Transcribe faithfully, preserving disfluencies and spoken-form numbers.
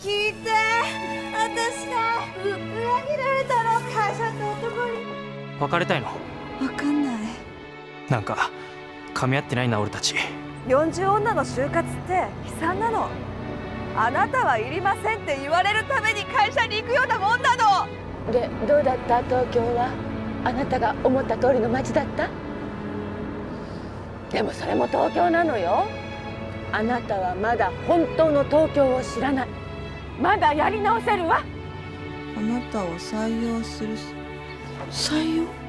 聞いて、私が裏切られたの、会社の男に。別れたいの？分かんない。なんか噛み合ってないな、俺たち。よんじゅう女の就活って悲惨なの。あなたはいりませんって言われるために会社に行くようなもんなの。で、どうだった？東京はあなたが思った通りの街だった？でもそれも東京なのよ。あなたはまだ本当の東京を知らない。まだやり直せるわ。あなたを採用する。採用？